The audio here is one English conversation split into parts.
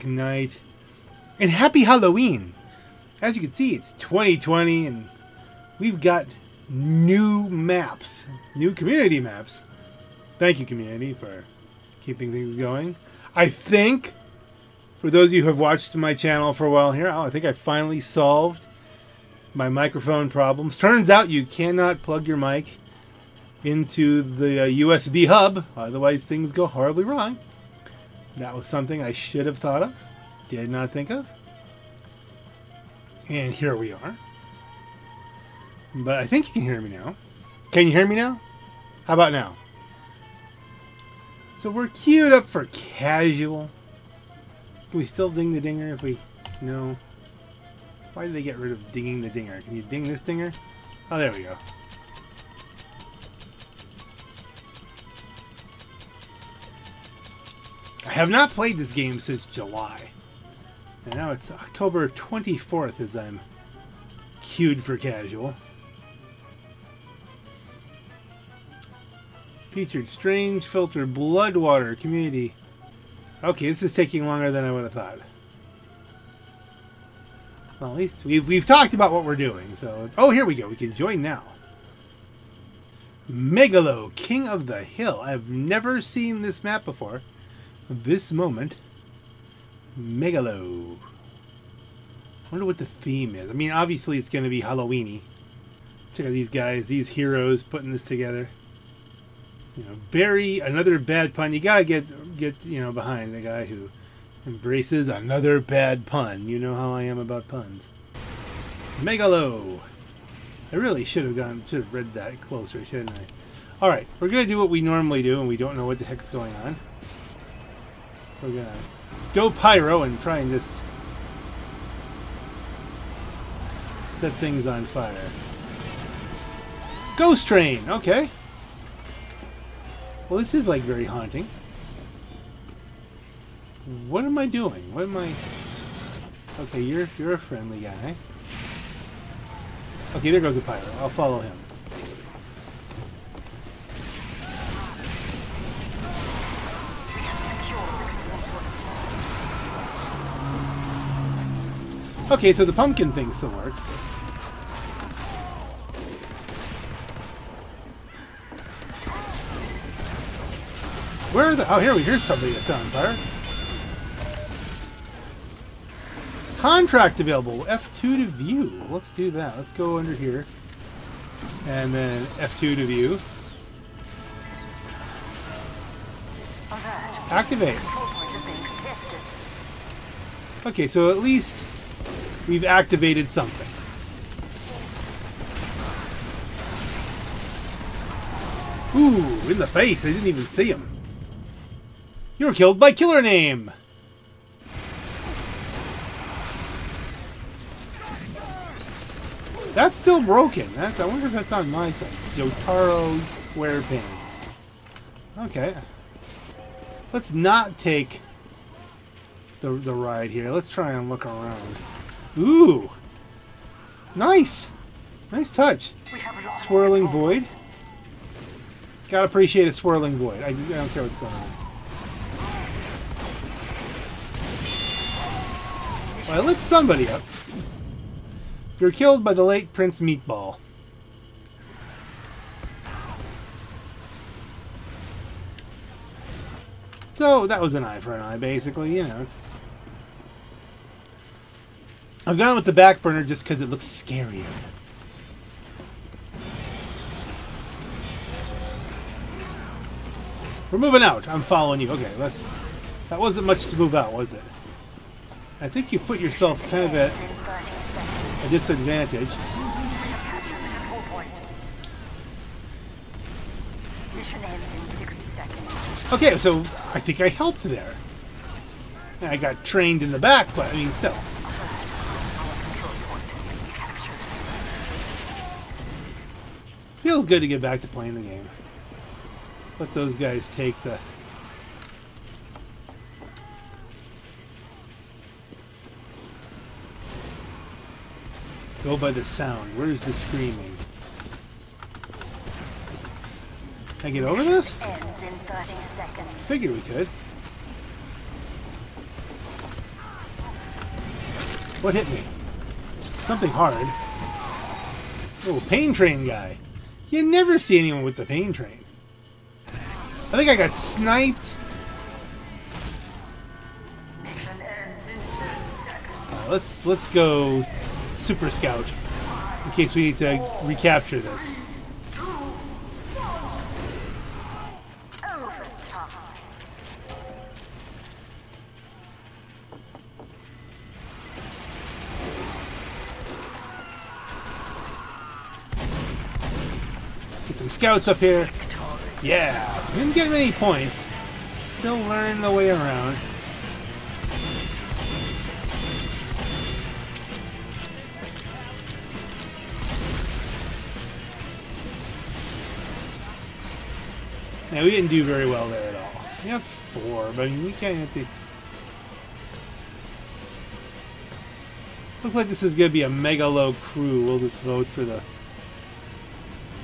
Black Knight. And happy Halloween! As you can see, it's 2020 and we've got new maps, new community maps. Thank you, community, for keeping things going. I think, for those of you who have watched my channel for a while here, I think I finally solved my microphone problems. Turns out you cannot plug your mic into the USB hub, otherwise things go horribly wrong. That was something I should have thought of, did not think of. And here we are. But I think you can hear me now. Can you hear me now? How about now? So we're queued up for casual. Can we still ding the dinger if we... No. Why did they get rid of dinging the dinger? Can you ding this dinger? Oh, there we go. I have not played this game since July. And now it's October 24th as I'm queued for casual. Featured Strange Filter, Bloodwater, Community. Okay, this is taking longer than I would have thought. Well, at least we've talked about what we're doing, so... It's, oh, here we go. We can join now. Megalo, King of the Hill. I've never seen this map before. This moment. Megalo. I wonder what the theme is. I mean, obviously it's going to be Halloween-y. Check out these guys, these heroes putting this together. You know, bury another bad pun. You gotta get you know, behind the guy who embraces another bad pun. You know how I am about puns. Megalo. I really should have read that closer, shouldn't I? All right, we're gonna do what we normally do, and we don't know what the heck's going on. We're gonna go pyro and try and just set things on fire. Ghost Train. Okay. Well, this is, like, very haunting. What am I doing? What am I... Okay, you're a friendly guy. Okay, there goes the pyro. I'll follow him. Okay, so the pumpkin thing still works. Where are the... Oh, here we hear somebody that's on fire. Contract available. F2 to view. Let's do that. Let's go under here. And then F2 to view. Activate. Okay, so at least we've activated something. Ooh, in the face. I didn't even see him. You were killed by Killer Name! That's still broken. That's, I wonder if that's on my side. Jotaro Squarepants. Okay. Let's not take the ride here. Let's try and look around. Ooh! Nice! Nice touch. Swirling Void. Gotta appreciate a Swirling Void. I don't care what's going on. Well, I lit somebody up. You're killed by the late Prince Meatball. So, that was an eye for an eye, basically, you know. I've gone with the Back Burner just because it looks scarier. We're moving out. I'm following you. Okay, let's... That wasn't much to move out, was it? I think you put yourself kind of at a disadvantage. Okay, so I think I helped there. I got trained in the back, but I mean, still. Feels good to get back to playing the game. Let those guys take the... Go by the sound. Where's the screaming? Can I get over this? I figured we could. What hit me? Something hard. Oh, Pain Train guy. You never see anyone with the Pain Train. I think I got sniped. Let's go Super Scout in case we need to recapture this. Scouts up here. Yeah, didn't get many points. Still learning the way around. Now we didn't do very well there at all. We have 4, but I mean, we can't have to. Looks like this is gonna be a Megalo crew. We'll just vote for the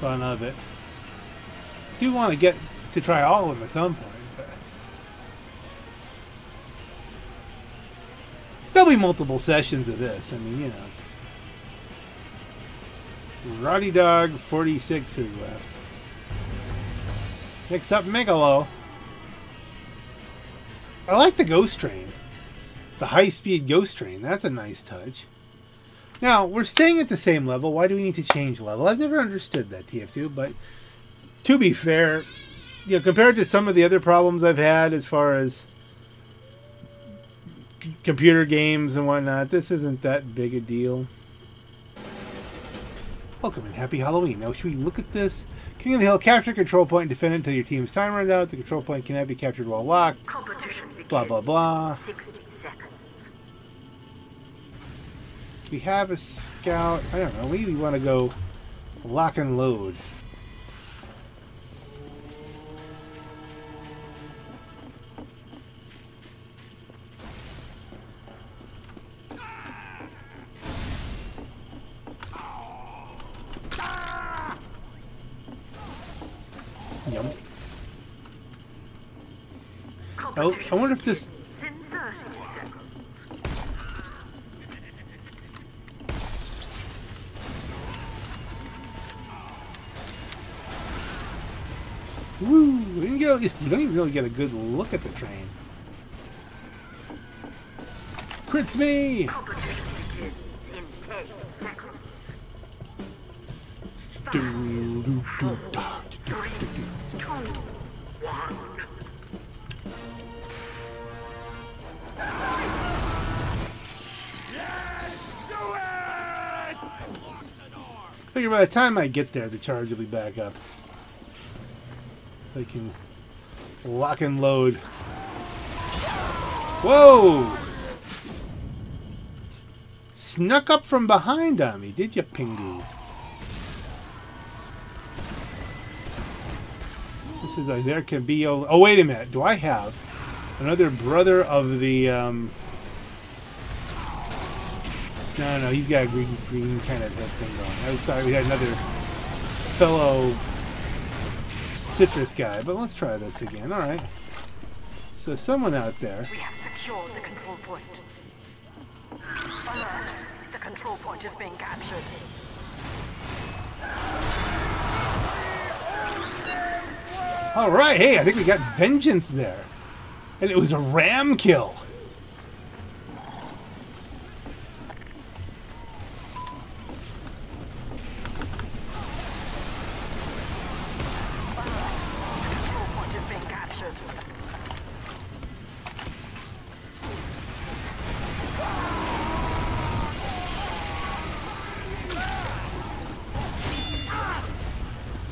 fun of it. I do want to get to try all of them at some point, but there'll be multiple sessions of this. I mean, you know. Roddy Dog 46 is left. Next up, Megalo. I like the ghost train. The high-speed ghost train. That's a nice touch. Now, we're staying at the same level. Why do we need to change level? I've never understood that, TF2, but to be fair, you know, compared to some of the other problems I've had as far as computer games and whatnot, this isn't that big a deal. Welcome and happy Halloween. Now, should we look at this? King of the Hill, capture control point and defend it until your team's time runs out. The control point cannot be captured while locked. Competition begins. Blah, blah, blah. 60 seconds. We have a scout. I don't know. Maybe we want to go lock and load. Oh, I wonder if this... Woo! We didn't get, we don't even really get a good look at the train. Crits me! Figure by the time I get there, the charge will be back up. I can lock and load. Whoa! Snuck up from behind on me, did you, Pingu? This is like there can be. Oh, wait a minute. Do I have another brother of the? No, he's got a green kind of thing going. I thought we had another fellow citrus guy, but let's try this again. All right. So someone out there. We have secured the control point. Alert! The control point is being captured. All right. Hey, I think we got vengeance there, and it was a ram kill.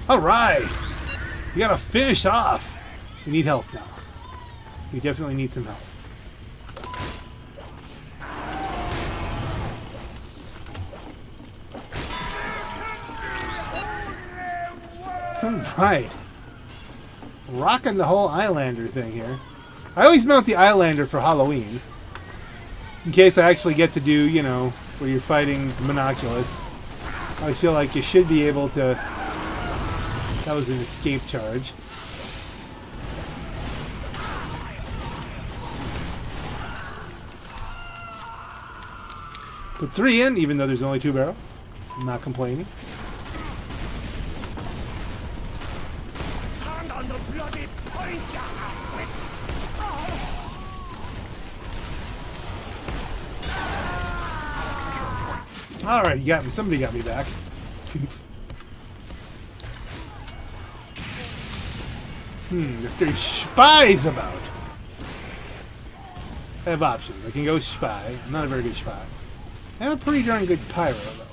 Alright! We gotta finish off! We need health now. We definitely need some help. Alright. Rocking the whole Eyelander thing here. I always mount the Eyelander for Halloween. In case I actually get to do, you know, where you're fighting Monoculus. I always feel like you should be able to... That was an escape charge. Put 3 in, even though there's only 2 barrels. I'm not complaining. Stand on the bloody point, you outwit! Oh. Alright, you got me. Somebody got me back. If there's spies about, I have options. I can go spy. I'm not a very good spy. I'm a pretty darn good pyro, though.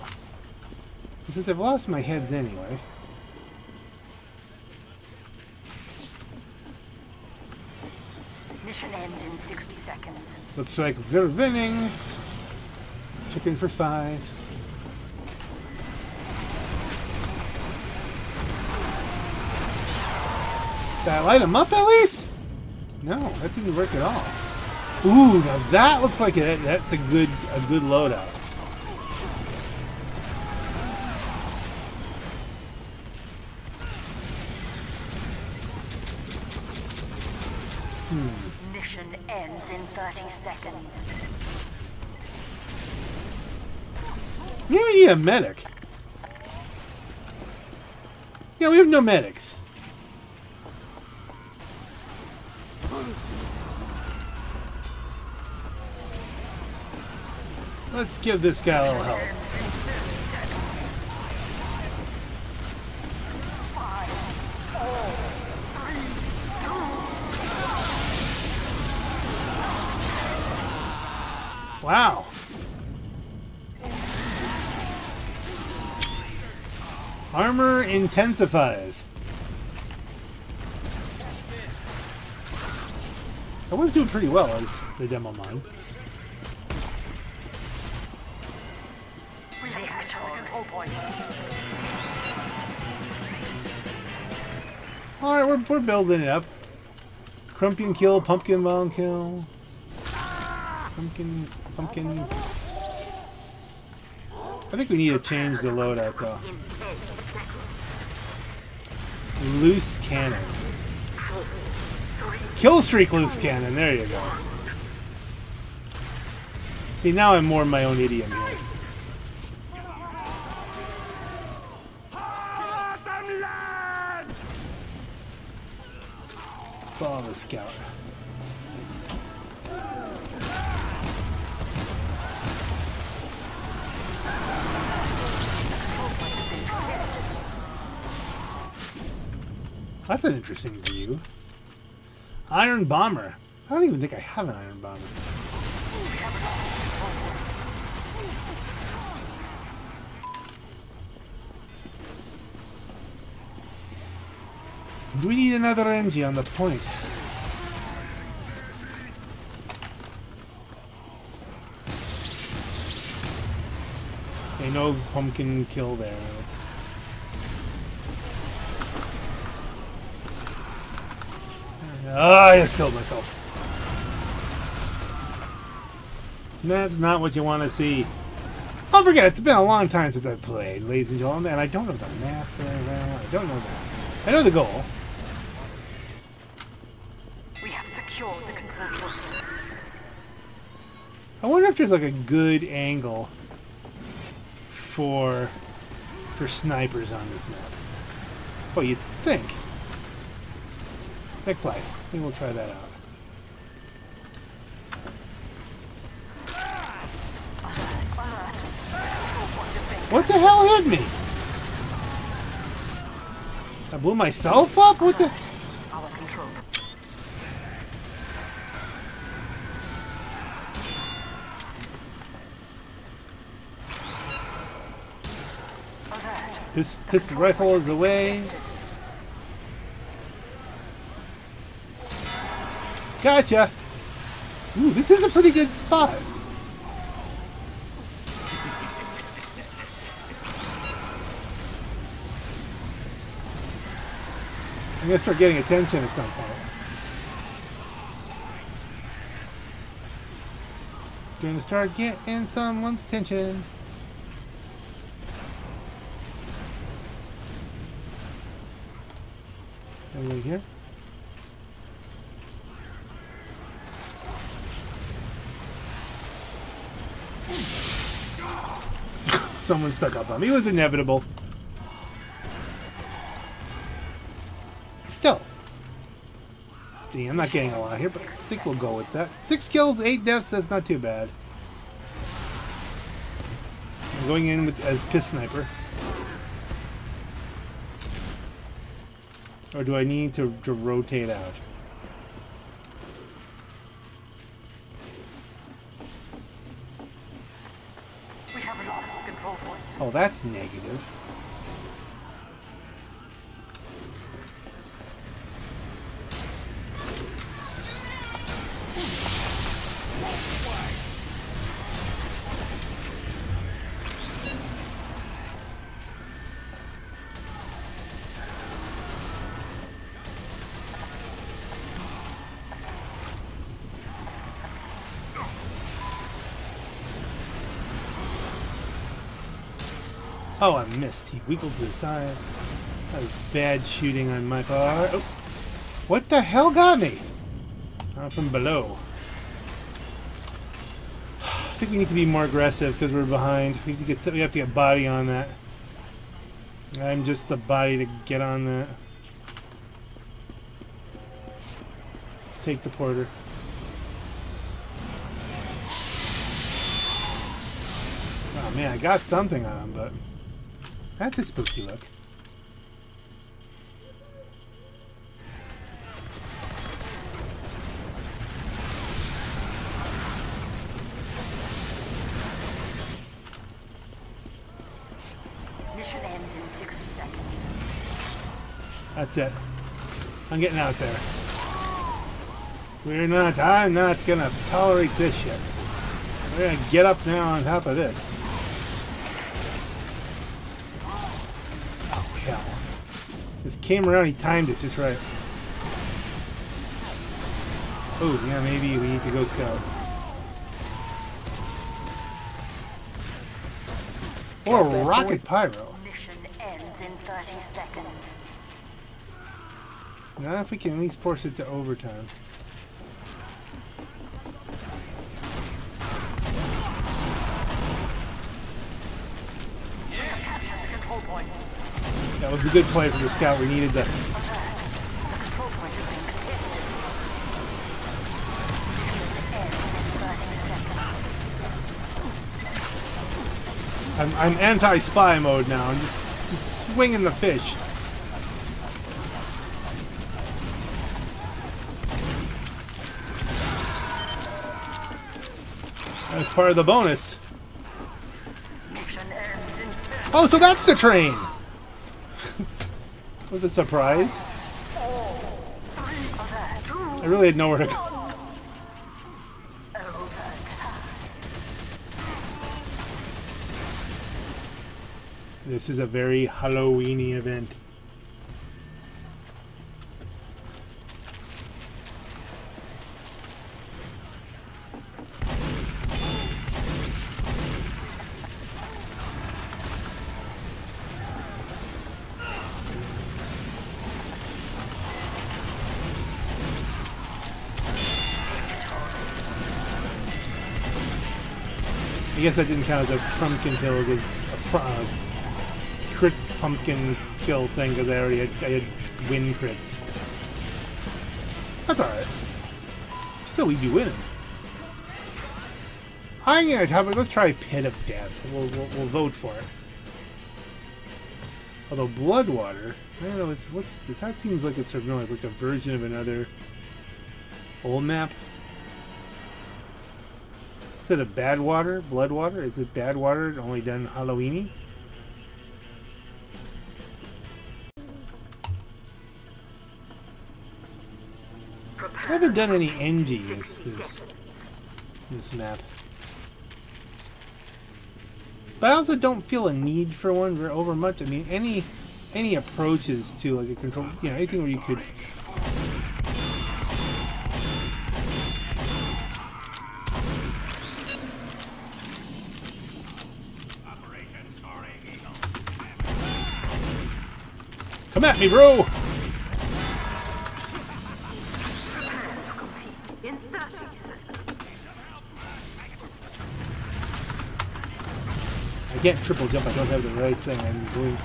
And since I've lost my heads anyway. Mission ends in 60 seconds. Looks like we're winning. Chicken for spies. Did I light him up at least? No, that didn't work at all. Ooh, now that looks like it. That's a good loadout. Mission ends in 30 seconds. You need a medic. Yeah, we have no medics. Let's give this guy a little help. Wow. Armor intensifies. I was doing pretty well as the demo mine. Alright, we're building it up. Crumpkin kill, pumpkin bomb kill. Pumpkin. I think we need to change the loadout though. Loose cannon. Kill streak loose cannon, there you go. See, now I'm more in my own idiom here. Follow the scout. That's an interesting view. Iron Bomber. I don't even think I have an Iron Bomber. Do we need another MG on the point? Okay, no pumpkin kill there. I just killed myself. That's not what you want to see. Don't forget, it's been a long time since I've played, ladies and gentlemen, and I don't know the map very well. I don't know that. I know the goal. I wonder if there's like a good angle for snipers on this map. Well, you'd think. Next life. I think we'll try that out. What the hell hit me? I blew myself up? What the? This pistol rifle is away. Gotcha! Ooh, this is a pretty good spot. I'm going to start getting attention at some point. Going to start getting someone's attention. Anybody here? Someone stuck up on me. It was inevitable. Still. Damn, I'm not getting a lot here, but I think we'll go with that. 6 kills, 8 deaths, that's not too bad. I'm going in with as Piss Sniper. Or do I need to rotate out? We have lost control point. Oh, that's negative. Oh, I missed. He wiggled to the side. That was bad shooting on my part. Oh. What the hell got me? From below. I think we need to be more aggressive because we're behind. We need to get. We have to get body on that. I'm just the body to get on that. Take the porter. Oh man, I got something on him, but. That's a spooky look. Mission ends in 60 seconds. That's it. I'm getting out there. We're not. I'm not gonna tolerate this shit. We're gonna get up now on top of this. Just came around, he timed it just right. Oh, yeah, maybe we need to go scout. Or a rocket pyro. Mission ends in 30 seconds. Not if we can at least force it to overtime. That was a good play from the scout. We needed that. I'm anti-spy mode now. I'm just swinging the fish. That's part of the bonus. Oh, so that's the train! Was a surprise. I really had nowhere to go. This is a very Halloween-y event. I guess that didn't count as a pumpkin kill, it was a crit pumpkin kill thing because I had win crits. That's alright. Still, we'd be winning. I'm gonna topic. Let's try Pit of Death. We'll vote for it. Although Bloodwater, I don't know. What's that? Seems like it's sort of no, it's like a version of another old map. Is it a bad water? Bloodwater? Is it bad water only done Halloween-y? I haven't done any NG this map. But I also don't feel a need for one over much. I mean any approaches to like a control, you know, anything where you could come at me, bro! can't triple jump. I don't have the right thing. I'm going,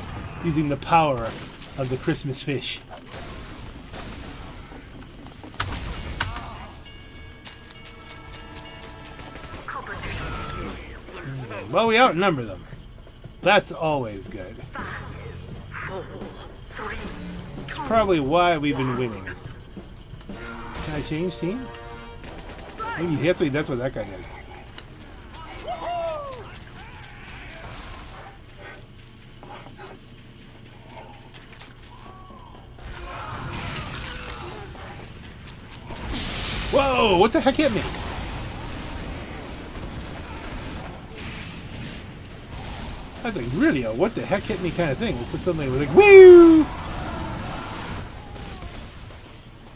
using the power of the Christmas fish. Well, we outnumber them. That's always good. It's probably why we've been winning. Can I change team? Maybe that's what that guy did. Whoa! What the heck hit me? That's like really a what the heck hit me kind of thing. It's just something like woo!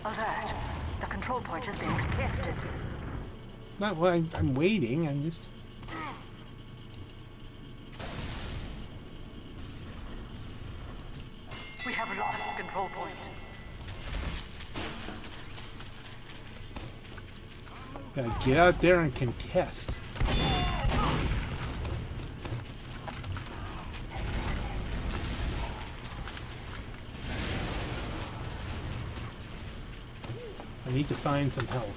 Alert! The control point has been contested. Not well. I'm waiting. I'm just. We have lost the control point. Gotta get out there and contest. I need to find some health.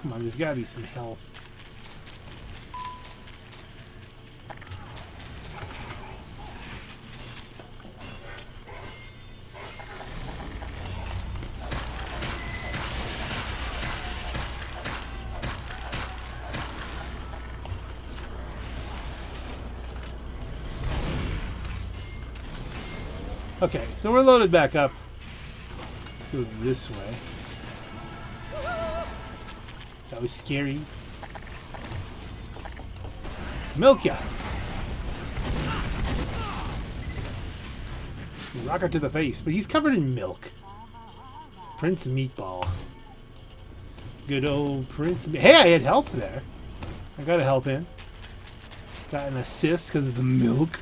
Come on, there's gotta be some health. Okay, so we're loaded back up. Let's go this way. That was scary. Milk ya! Rocket to the face, but he's covered in milk. Prince Meatball. Good old Prince. Hey, I had help there. I got a help in. Got an assist because of the milk.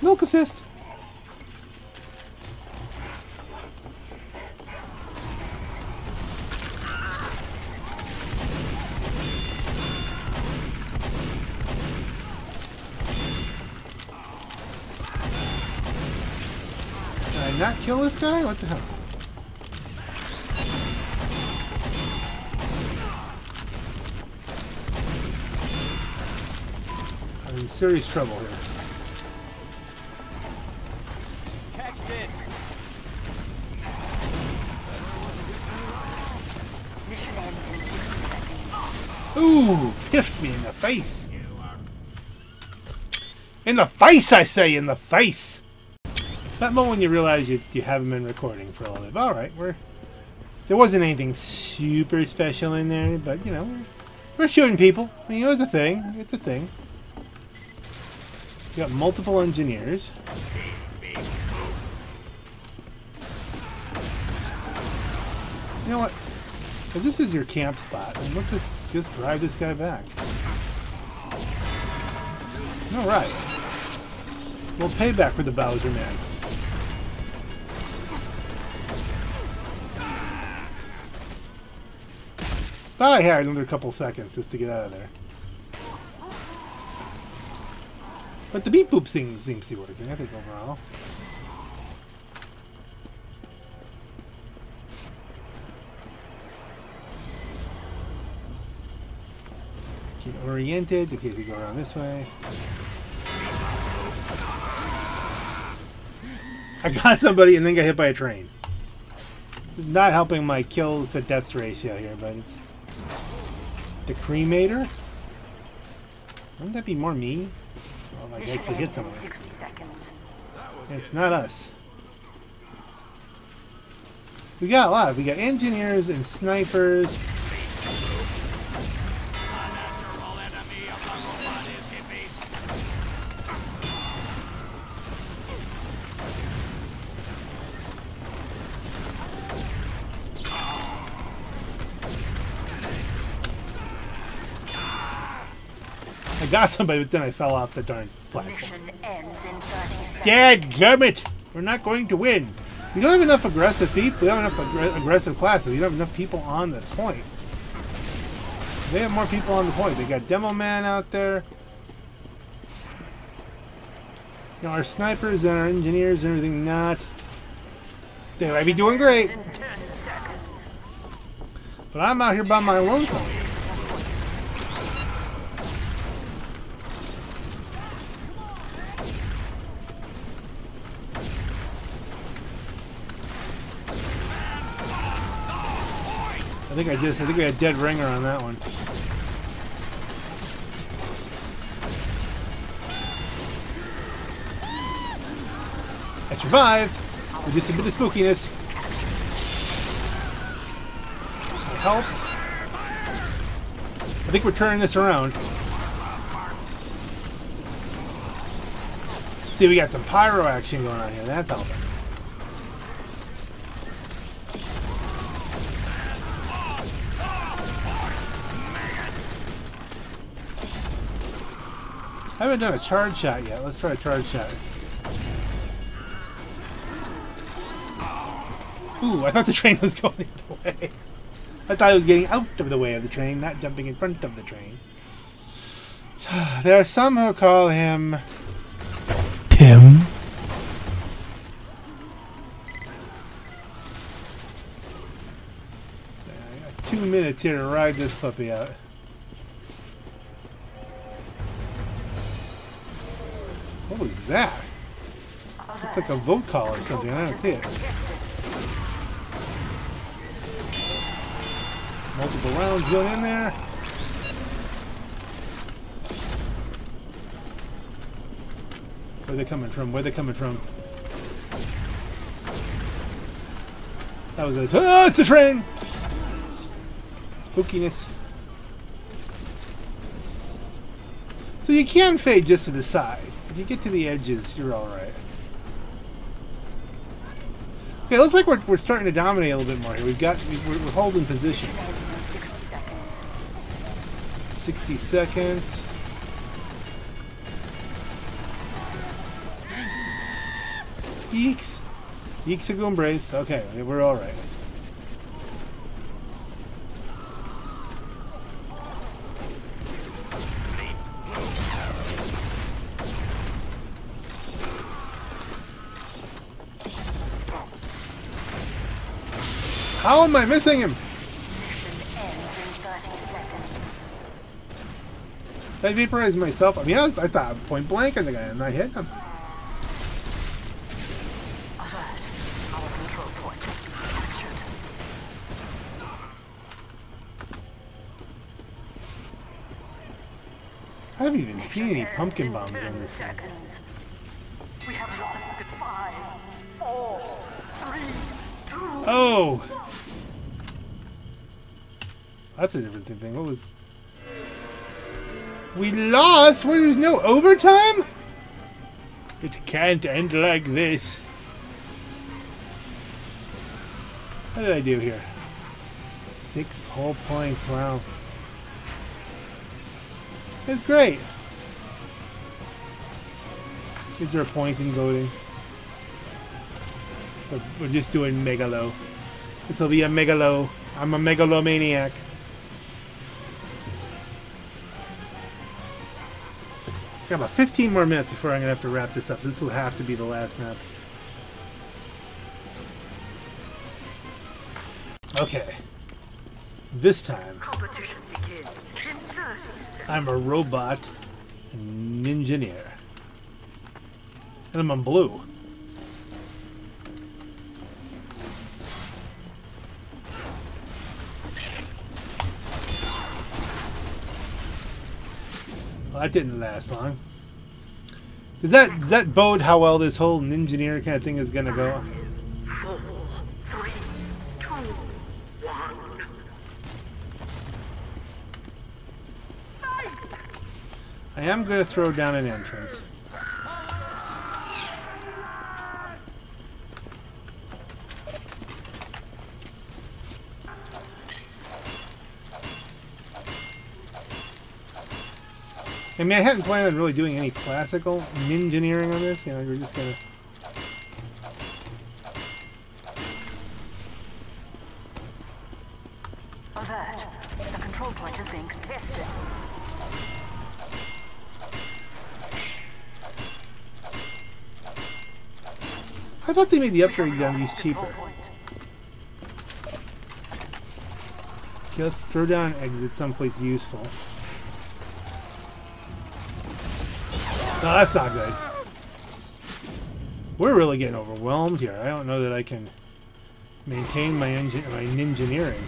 Milk assist. Not kill this guy? What the hell? I'm in serious trouble here. Catch this. Ooh, piffed me in the face. In the face, I say, in the face. That moment when you realize you haven't been recording for a little bit. All right, there wasn't anything super special in there, but you know, we're shooting people. I mean, it was a thing. It's a thing. You got multiple engineers. You know what? If this is your camp spot, then let's just drive this guy back. All right. We'll pay back for the Bowser Man. Thought I had another couple seconds just to get out of there. But the beep boop thing seems to be working, I think, overall. Get oriented in case we go around this way. I got somebody and then got hit by a train. Not helping my kills to deaths ratio here, but it's. The cremator? Wouldn't that be more me? Oh, like I actually hit someone. It's not us. We got a lot. We got engineers and snipers. I got somebody, but then I fell off the darn platform. Dad gummit! We're not going to win. We don't have enough aggressive people. We don't have enough aggressive classes. We don't have enough people on the point. They have more people on the point. They got Demo Man out there. You know, our snipers and our engineers and everything not. They might be doing great. But I'm out here by my lonesome. I think we had a dead ringer on that one. I survived with just a bit of spookiness. It helps. I think we're turning this around. See, we got some pyro action going on here. That's helping. I haven't done a charge shot yet. Let's try a charge shot. Ooh, I thought the train was going the other way. I thought it was getting out of the way of the train, not jumping in front of the train. There are some who call him... Tim. I got 2 minutes here to ride this puppy out. What was that? It's like a vote call or something. I don't see it. Multiple rounds going in there. Where are they coming from? Where are they coming from? That was a... Oh, it's a train! Spookiness. So you can fade just to the side. If you get to the edges, you're alright. Okay, it looks like we're starting to dominate a little bit more here. We're holding position. 60 seconds. Yeeks. Yeeks are going brace. Okay, we're alright. How am I missing him? Did I vaporize myself? I mean, I thought point blank at the guy and I hit him. I haven't even seen any pumpkin bombs on this thing. We have lost at 5, 4, 3, 2. Oh! That's a different thing. What was... We lost? Where there's no overtime? It can't end like this. What did I do here? 6 whole points. Wow. That's great. Is there a point in goading? We're just doing Megalo. This will be a Megalo. I'm a megalomaniac. I got about 15 more minutes before I'm going to have to wrap this up. This will have to be the last map. Okay. This time, competition begins in 30 seconds. I'm a robot engineer. And I'm on blue. Well, that didn't last long. Does that bode how well this whole engineer kind of thing is gonna go? 5, 4, 3, 2, 1. Fight. I am gonna throw down an entrance. I mean, I hadn't planned on really doing any classical engineering on this. You know, we're just gonna Overt. The control point is being contested. I thought they made the upgrade gun cheaper. Okay, let's throw down an exit someplace useful. No, that's not good. We're really getting overwhelmed here. I don't know that I can maintain my ninja-neering.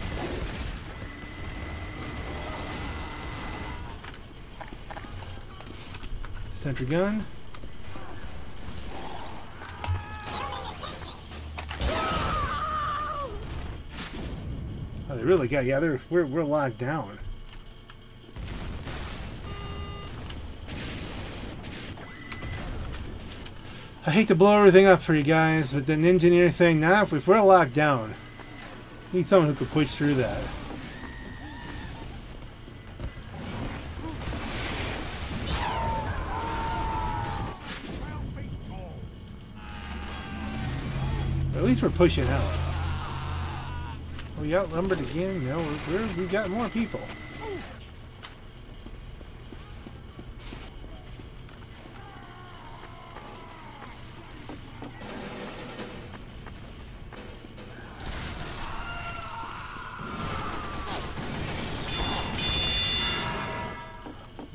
Sentry gun. Oh, they really got, yeah, we're locked down. I hate to blow everything up for you guys, but the engineer thing, now if we're locked down, we need someone who could push through that. But at least we're pushing out. We outnumbered again. No, we got more people.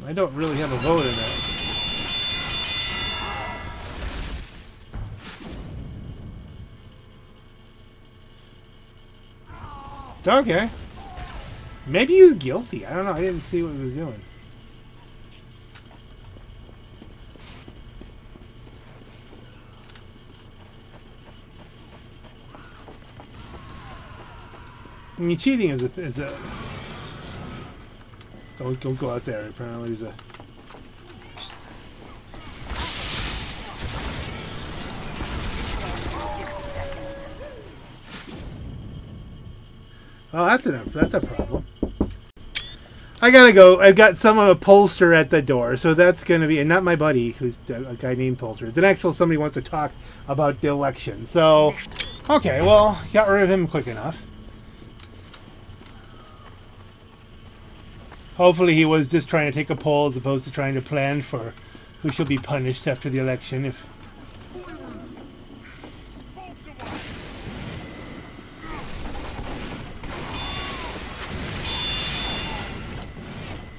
I don't really have a vote in that. Okay. Maybe he was guilty. I don't know. I didn't see what he was doing. I mean, cheating is a... Don't go out there. Apparently there's a... Oh, that's a problem. I gotta go. I've got someone, a pollster at the door, so that's gonna be, and not my buddy, who's a guy named Pollster. It's an actual somebody who wants to talk about the election. So, okay, well, got rid of him quick enough. Hopefully he was just trying to take a poll as opposed to trying to plan for who should be punished after the election, if...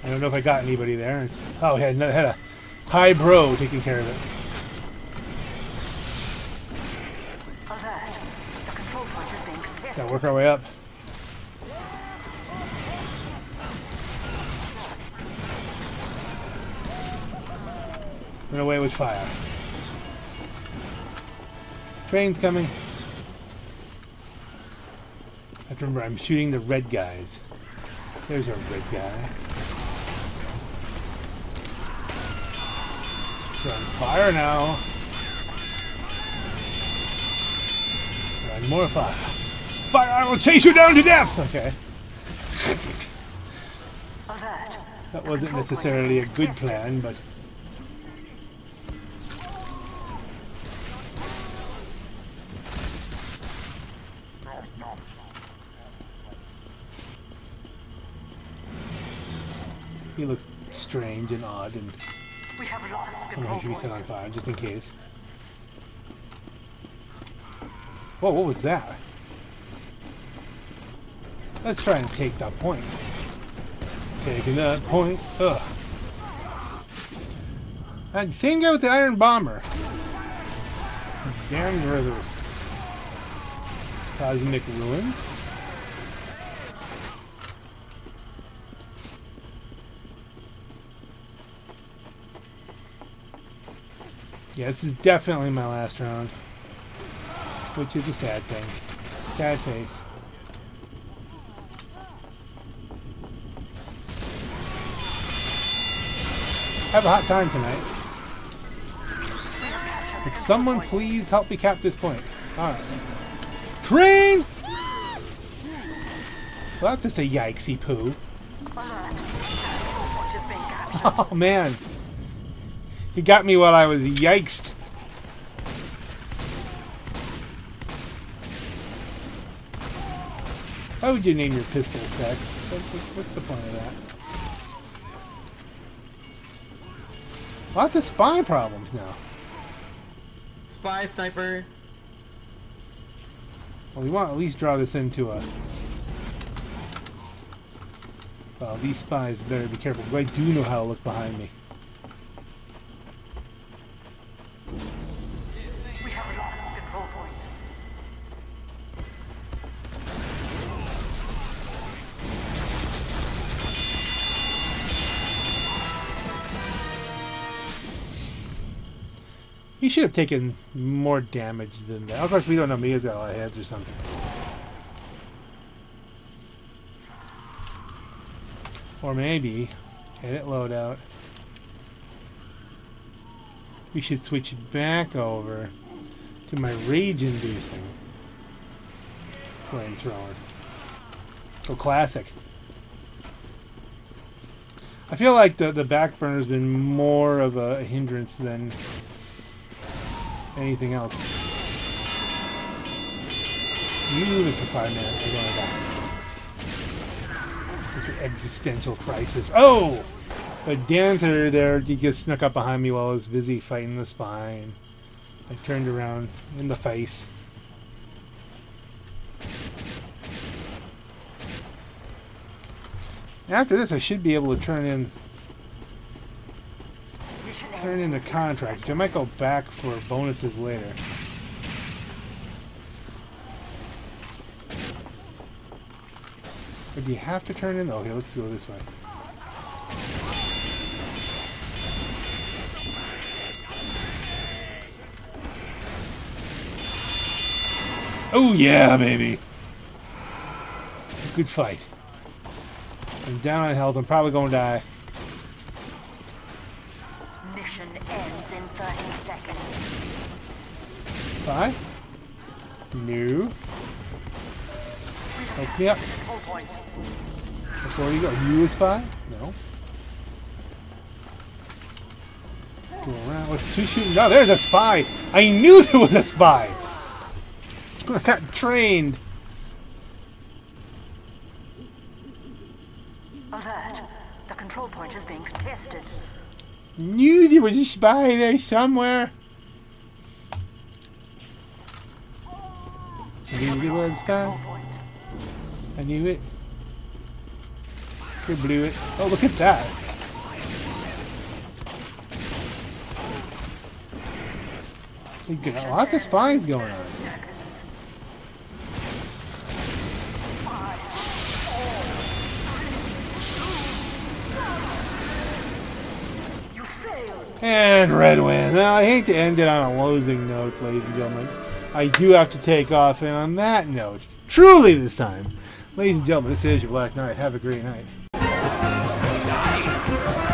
I don't know if I got anybody there. Oh, had a high bro taking care of it. The control point is being contested. Gotta work our way up. Run away with fire. Train's coming. I have to remember, I'm shooting the red guys. There's our red guy. We're on fire now. We're on more fire. Fire, I will chase you down to death! Okay. That wasn't necessarily a good plan, but... He looks strange and odd and... We have lost the control point. Should be set on fire, just in case. Whoa, what was that? Let's try and take that point. Taking that point. Ugh. And same guy with the Iron Bomber. Damn river. Cosmic ruins. Yeah, this is definitely my last round, which is a sad thing. Sad face. Have a hot time tonight. Can someone please help me cap this point? All right. Train! Well, that's just a yikesy poo. Oh, man. He got me while I was yikesed. Why would you name your pistol Sex? What's the point of that? Lots of spy problems now. Spy, sniper. Well, we want to at least draw this into a... Well, these spies better be careful, because I do know how to look behind me. We have lost the control point. He should have taken more damage than that. Of course, we don't know. Mia's got a lot of heads or something. Or maybe, edit loadout, we should switch back over to my rage-inducing flamethrower. So classic. I feel like the back burner's been more of a hindrance than anything else. You lose for 5 minutes, you're going back. Existential crisis. Oh! A dancer there, he just snuck up behind me while I was busy fighting the spine. I turned around in the face. After this, I should be able to turn in the contract. I might go back for bonuses later. Do you have to turn in? Oh, here, let's go this way. Oh, yeah, baby. Good fight. I'm down on health. I'm probably going to die. Mission ends in 30 seconds. Bye. No. Help me up. Before you go, you a spy? No. Go around. Let's shoot. No, there's a spy. I knew there was a spy. I got trained. Alert! The control point is being contested. Knew there was a spy there somewhere. Knew there was a spy. I knew it. You blew it. Oh, look at that. We got lots of spies going on. And red win. Now, I hate to end it on a losing note, ladies and gentlemen. I do have to take off, and on that note, truly this time, ladies and gentlemen, this is your Black Knight. Have a great night. Nice.